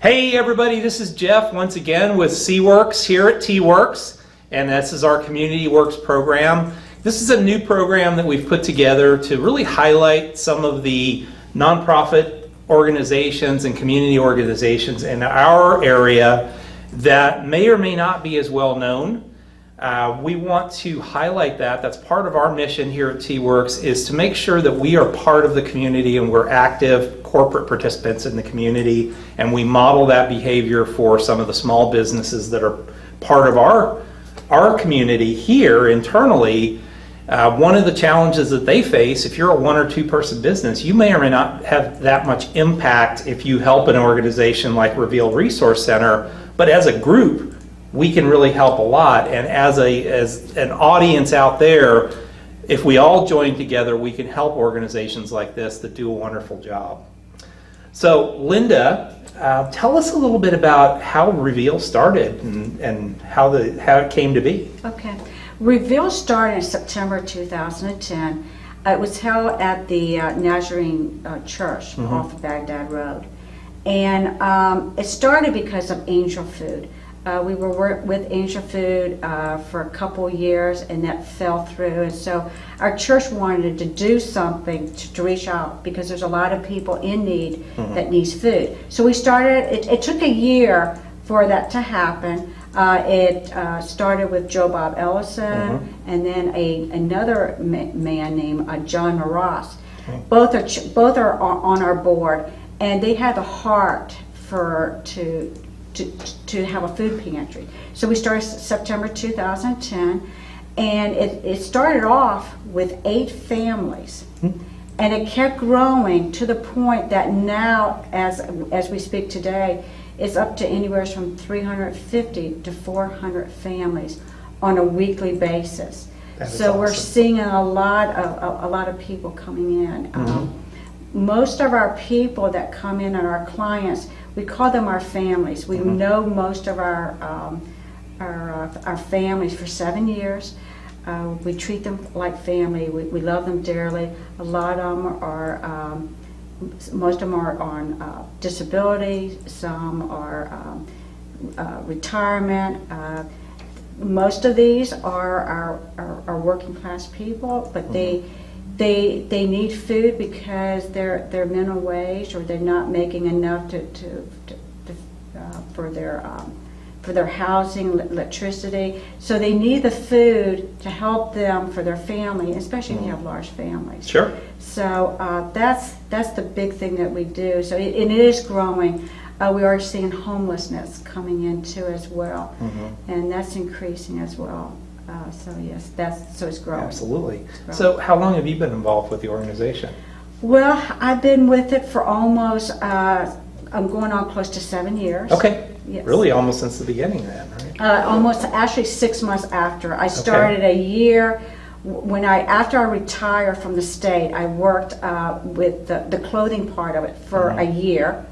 Hey everybody, this is Jeff once again with C-Werx here at T-Werx, and this is our Community-Werx program. This is a new program that we've put together to really highlight some of the nonprofit organizations and community organizations in our area that may or may not be as well known. We want to highlight that. That's part of our mission here at T-Werx, is to make sure that we are part of the community and we're active corporate participants in the community, and we model that behavior for some of the small businesses that are part of our community here internally. One of the challenges that they face, if you're a one or two person business, you may or may not have that much impact if you help an organization like Reveal Resource Center, but as a group we can really help a lot, and as an audience out there, if we all join together, we can help organizations like this that do a wonderful job. So Linda, tell us a little bit about how Reveal started and how it came to be. Okay. Reveal started in September 2010. It was held at the Nazarene Church off of Baghdad Road. And it started because of Angel Food. We were with Angel Food for a couple years, and that fell through. And so our church wanted to do something to reach out, because there's a lot of people in need that needs food. So we started, it took a year for that to happen. It started with Joe Bob Ellison and then another man named John Moras. Okay. Both are on our board, and they had a heart to have a food pantry. So we started September 2010, and it started off with 8 families, and it kept growing to the point that now, as we speak today, it's up to anywhere from 350 to 400 families on a weekly basis. So awesome. We're seeing a lot of people coming in. Most of our people that come in and our clients, we call them our families. We know most of our families for 7 years. We treat them like family. We love them dearly. A lot of them are, most of them are on disability. Some are retirement. Most of these are working class people, but they need food because they're minimum wage, or they're not making enough for their housing, electricity. So they need the food to help them for their family, especially if you have large families. Sure. So that's the big thing that we do. So it is growing. We are seeing homelessness coming in too as well, and that's increasing as well. So yes, so it's growing. Absolutely. It's growing. So how long have you been involved with the organization? Well, I've been with it for almost, I'm going on close to 7 years. Okay. Yes. Really almost since the beginning then, right? Almost, actually 6 months after. I started a year after I retired from the state. I worked with the clothing part of it for a year.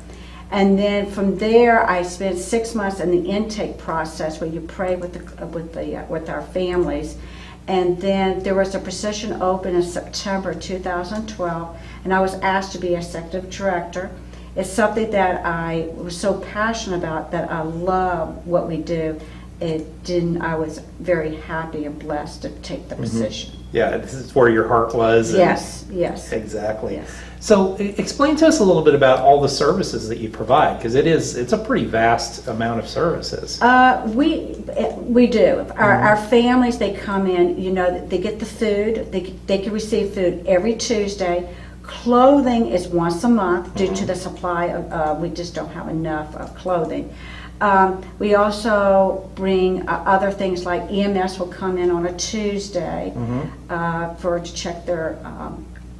And then from there, I spent 6 months in the intake process, where you pray with our families. And then there was a position open in September 2012, and I was asked to be executive director. It's something that I was so passionate about, that I love what we do. I was very happy and blessed to take the position. Yeah, this is where your heart was. Yes, yes. Exactly. Yes. So explain to us a little bit about all the services that you provide, because it's a pretty vast amount of services. We do. Our families, they come in, you know, they get the food, they can receive food every Tuesday. Clothing is once a month due to the supply of, we just don't have enough of clothing. We also bring other things, like EMS will come in on a Tuesday to check their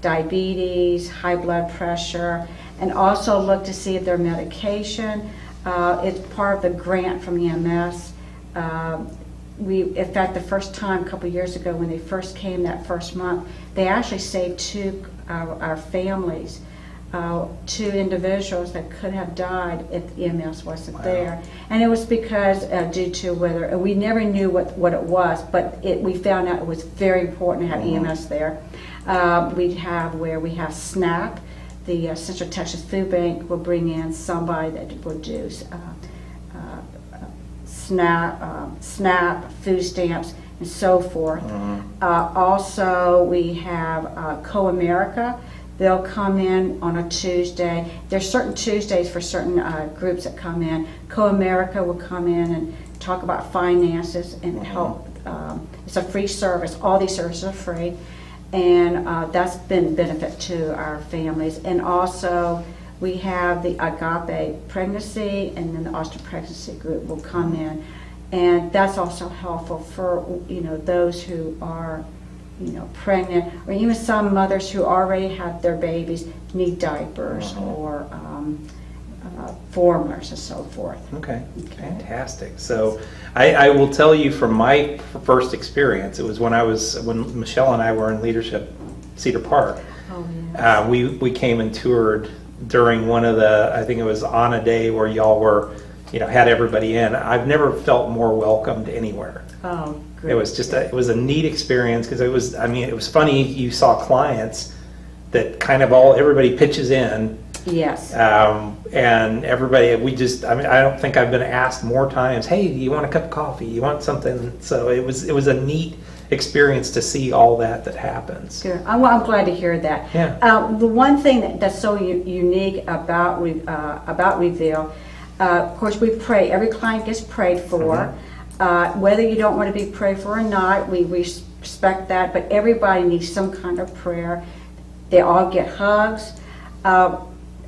diabetes, high blood pressure, and also look to see if their medication. It's part of the grant from EMS. In fact, the first time a couple years ago when they first came that first month, they actually saved our families. 2 individuals that could have died if EMS wasn't there, and it was because due to weather. We never knew what it was, but we found out it was very important to have EMS there. We have SNAP, the Central Texas Food Bank will bring in somebody that will do SNAP, food stamps, and so forth. Mm-hmm. Also, we have CoAmerica. They'll come in on a Tuesday. There's certain Tuesdays for certain groups that come in. CoAmerica will come in and talk about finances and mm-hmm. help. It's a free service. All these services are free, and that's been benefit to our families. And also, we have the Agape Pregnancy, and then the Austin Pregnancy Group will come in, and that's also helpful for those who are pregnant, or even some mothers who already have their babies need diapers uh-huh. or formers and so forth. Okay, fantastic. So I will tell you from my first experience, it was when Michelle and I were in leadership, Cedar Park. Oh, yes. We came and toured during one of the, I think it was on a day where y'all were, had everybody in. I've never felt more welcomed anywhere. Oh, great. It was just it was a neat experience because it was, it was funny. You saw clients that kind of everybody pitches in. Yes. And everybody, I don't think I've been asked more times, hey, you want a cup of coffee? You want something? So it was a neat experience to see all that happens. Good. I'm glad to hear that. Yeah. The one thing that's so unique about Reveal, of course, we pray. Every client gets prayed for. Mm-hmm. Whether you don't want to be prayed for or not, we respect that, but everybody needs some kind of prayer. They all get hugs.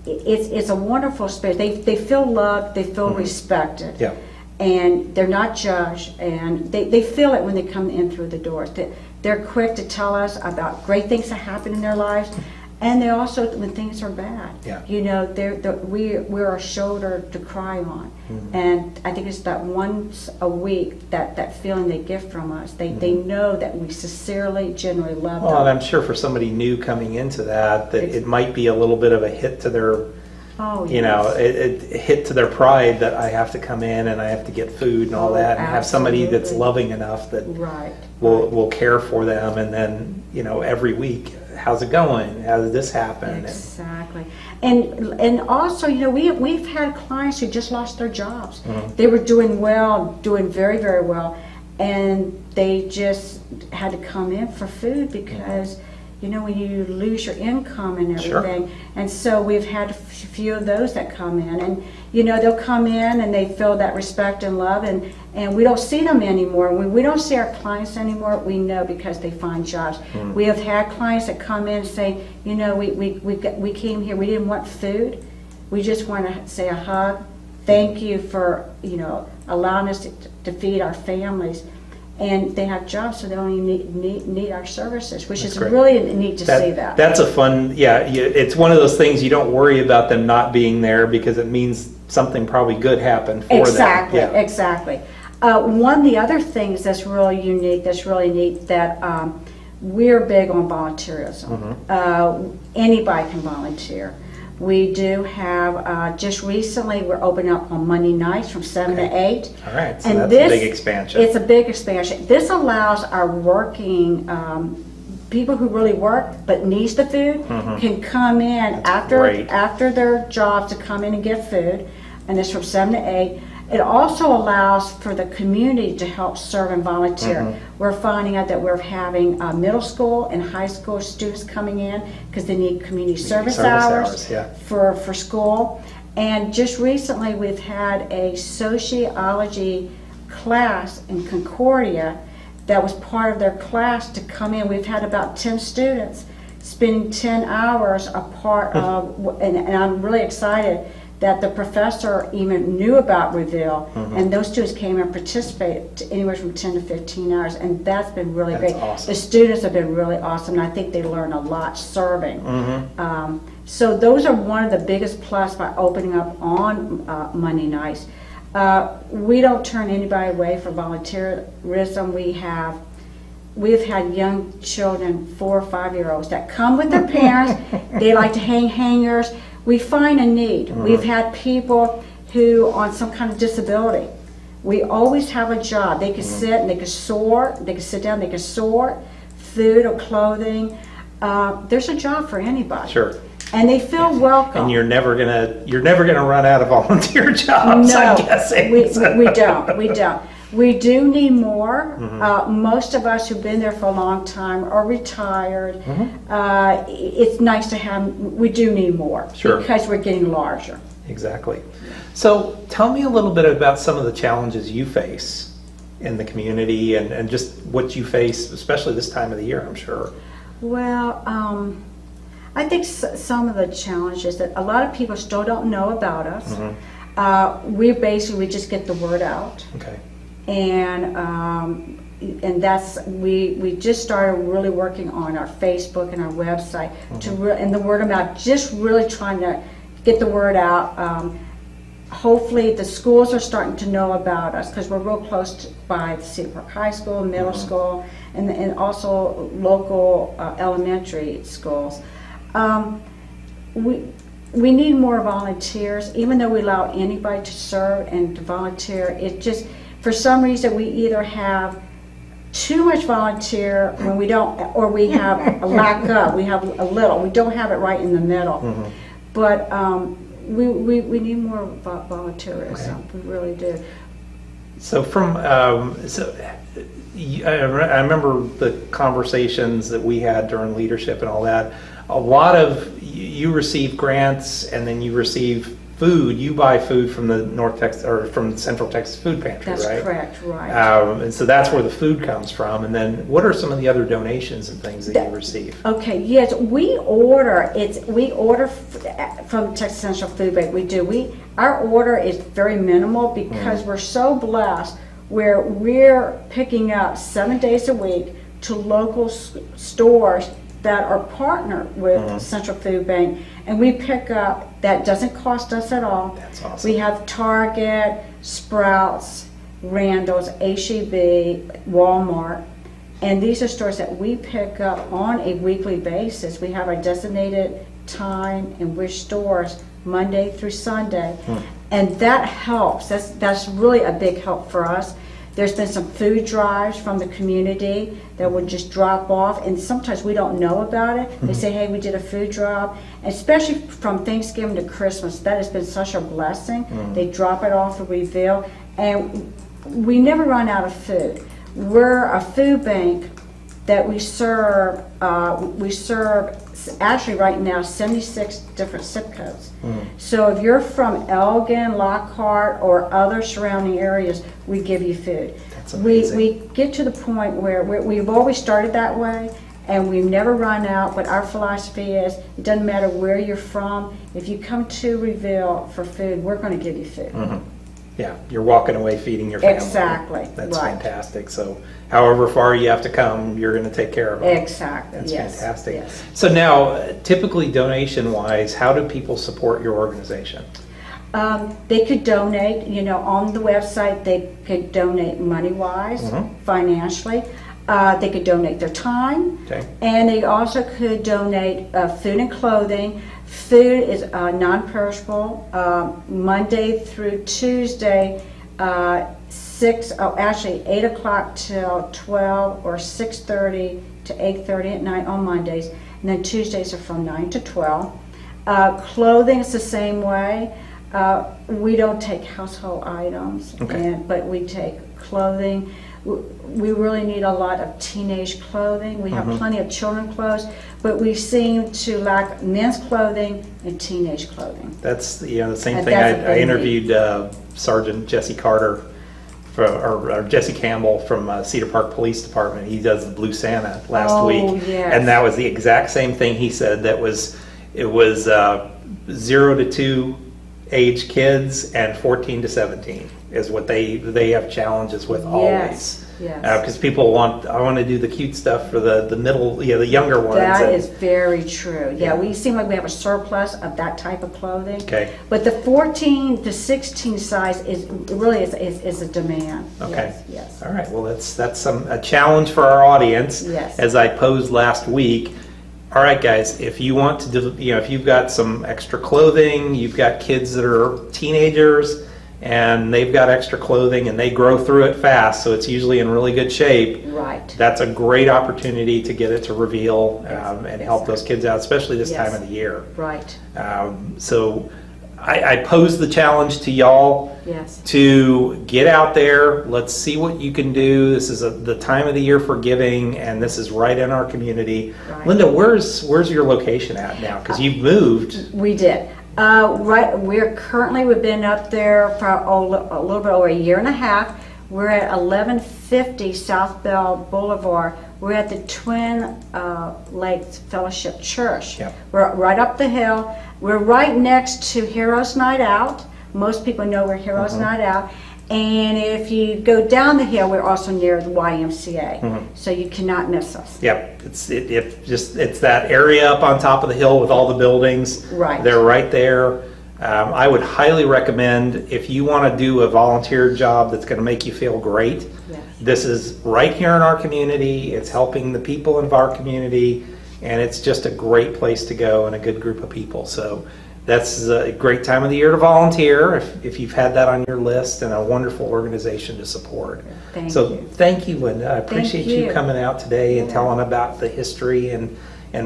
It's a wonderful space. They feel loved, they feel mm-hmm. respected, yeah. and they're not judged, and they feel it when they come in through the doors. They're quick to tell us about great things that happen in their lives, and they also, when things are bad, yeah. We're a shoulder to cry on, mm-hmm. and I think it's that once a week that feeling they get from us. They mm-hmm. they know that we sincerely, genuinely love them. Well, and I'm sure for somebody new coming into that it might be a little bit of a hit to their, hit to their pride that I have to come in and I have to get food and all that, and absolutely. Have somebody that's loving enough that right. will care for them, and then every week. How's it going? How did this happen? Exactly, and also we've had clients who just lost their jobs. Mm-hmm. They were doing very very well, and they just had to come in for food because mm-hmm. When you lose your income and everything, sure. and so we've had a few of those that come in, and they'll come in and they feel that respect and love, and we don't see them anymore. When we don't see our clients anymore, we know because they find jobs. Mm. We have had clients that come in and say, we came here, we didn't want food, we just want to say a hug, thank you for allowing us to feed our families. And they have jobs, so they don't even need our services, which that's is great. Really neat to see that. That's a fun, it's one of those things you don't worry about them not being there because it means something probably good happened for them. Exactly, exactly. One of the other things that's really unique, that's really neat, that we're big on volunteerism. Mm-hmm. Anybody can volunteer. We do have, just recently, we're opening up on Monday nights from 7 to 8. All right, so that's a big expansion. It's a big expansion. This allows our working, people who really work but needs the food, mm-hmm. can come in after their job to come in and get food, and it's from 7 to 8. It also allows for the community to help serve and volunteer. Mm-hmm. We're finding out that we're having middle school and high school students coming in because they need community service hours yeah. for school. And just recently we've had a sociology class in Concordia that was part of their class to come in. We've had about 10 students spending 10 hours a part of, and I'm really excited that the professor even knew about Reveal, mm-hmm. and those students came and participated anywhere from 10 to 15 hours, and that's been really great. Awesome. The students have been really awesome, and I think they learn a lot serving. Mm-hmm. So those are one of the biggest plus by opening up on Monday nights. We don't turn anybody away for volunteerism. We've had young children, 4- or 5-year-olds, that come with their parents. They like to hang hangers. We find a need. Mm-hmm. We've had people who on some kind of disability. We always have a job. They can mm-hmm. sit and they can sew. They can sit down. They can sew food or clothing. There's a job for anybody. Sure. And they feel welcome. And you're never gonna run out of volunteer jobs. No, I'm guessing. We don't. We do need more. Mm-hmm. Most of us who've been there for a long time are retired. Mm-hmm. It's nice to have. We do need more, sure, because we're getting larger. Exactly. So tell me a little bit about some of the challenges you face in the community, and just what you face, especially this time of the year, I'm sure. Well, I think some of the challenges that a lot of people still don't know about us. Mm-hmm. We just get the word out. Okay. And that's, we just started really working on our Facebook and our website, mm-hmm, and the word of mouth, just really trying to get the word out. Hopefully the schools are starting to know about us, because we're real close by the Cedar Park High School, middle, mm-hmm, school, and also local elementary schools. We need more volunteers. Even though we allow anybody to serve and to volunteer, it just, for some reason, we either have too much volunteer when we don't, or we have a lack of, we have a little. We don't have it right in the middle. Mm-hmm. But we need more volunteerism. Okay. We really do. So from, I remember the conversations that we had during leadership and all that. A lot of, you receive grants and then you receive food, you buy food from the North Texas, or from Central Texas Food Pantry, right? That's correct, right. And so that's where the food comes from. And then what are some of the other donations and things that you receive? Okay, yes, we order from Texas Central Food Bank, we do. Our order is very minimal, because, mm, we're so blessed where we're picking up 7 days a week to local stores that are partnered with, mm-hmm, Central Food Bank, and we pick up, that doesn't cost us at all. That's awesome. We have Target, Sprouts, Randall's, H-E-B, Walmart, and these are stores that we pick up on a weekly basis. We have a designated time and we're stores Monday through Sunday, mm, and that helps. That's really a big help for us. There's been some food drives from the community that would just drop off, and sometimes we don't know about it. They say, hey, we did a food drive, especially from Thanksgiving to Christmas. That has been such a blessing. Mm-hmm. They drop it off at Reveal, and we never run out of food. We're a food bank that we serve, actually right now 76 different zip codes. Mm. So if you're from Elgin, Lockhart, or other surrounding areas, we give you food. That's amazing. We get to the point where we've always started that way, and we've never run out, but our philosophy is it doesn't matter where you're from. If you come to Reveal for food, we're going to give you food. Mm-hmm. Yeah, you're walking away feeding your family. Exactly. That's right. Fantastic. So however far you have to come, you're going to take care of them. Exactly. That's, yes, fantastic. Yes. So now, typically donation-wise, how do people support your organization? They could donate, on the website. They could donate money-wise, mm-hmm, financially. They could donate their time, okay, and they also could donate food and clothing. Food is non-perishable. Monday through Tuesday, 8 o'clock till 12, or 6:30 to 8:30 at night on Mondays, and then Tuesdays are from 9 to 12. Clothing is the same way. We don't take household items, okay, but we take clothing. We really need a lot of teenage clothing. We have, mm-hmm, plenty of children's clothes, but we seem to lack men's clothing and teenage clothing. That's the same thing. I interviewed Sergeant Jesse Carter, or Jesse Campbell from Cedar Park Police Department. He does the Blue Santa last week, yes, and that was the exact same thing he said. That was, it was 0 to 2. Age kids and 14 to 17 is what they have challenges with, yes, always. Yes. Because people want, I want to do the cute stuff for the middle, the younger ones. That is very true. Yeah, we seem like we have a surplus of that type of clothing. Okay. But the 14 to 16 size is really a demand. Okay. Yes, yes. All right. Well, that's a challenge for our audience. Yes. As I posed last week. All right, guys, if you want to, if you've got some extra clothing, you've got kids that are teenagers, and they've got extra clothing and they grow through it fast, so it's usually in really good shape. Right. That's a great opportunity to get it to Reveal and help those kids out, especially this time of the year. Right. So I pose the challenge to y'all to get out there. Let's see what you can do. This is the time of the year for giving, and this is right in our community. Right. Linda, where's your location at now? Because you've moved. We did. We've been up there for a little bit over a year and a half. We're at 1150 South Bell Boulevard. We're at the Twin Lakes Fellowship Church. Yep. We're right up the hill. We're right next to Heroes Night Out. Most people know we're Heroes Night Out. And if you go down the hill, we're also near the YMCA. So you cannot miss us. Yep, it's that area up on top of the hill with all the buildings. Right. They're right there. I would highly recommend, if you want to do a volunteer job that's going to make you feel great, this is right here in our community. It's helping the people in our community, and it's just a great place to go and a good group of people. So that's a great time of the year to volunteer if you've had that on your list, and a wonderful organization to support. Thank you, Linda. I appreciate you coming out today and telling about the history and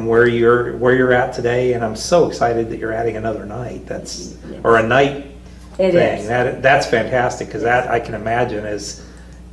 where you're at today, and I'm so excited that you're adding another night. That's or a night it thing. Is. That's fantastic, because that I can imagine is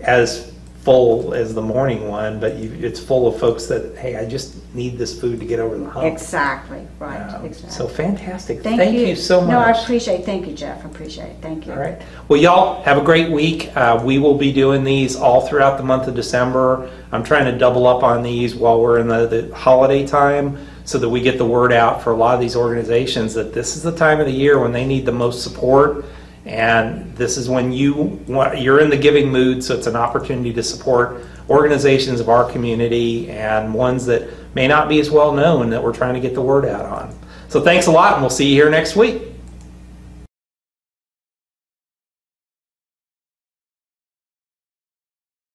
as full as the morning one, but it's full of folks that, hey, I just need this food to get over the hump. Exactly, right, exactly. So fantastic. Thank you so much. No, I appreciate it. Thank you, Jeff. I appreciate it. Thank you. All right. Well, y'all have a great week. We will be doing these all throughout the month of December. I'm trying to double up on these while we're in the holiday time, so that we get the word out for a lot of these organizations that this is the time of the year when they need the most support, and this is when you're in the giving mood, so it's an opportunity to support organizations of our community and ones that may not be as well known that we're trying to get the word out on. So thanks a lot, and we'll see you here next week.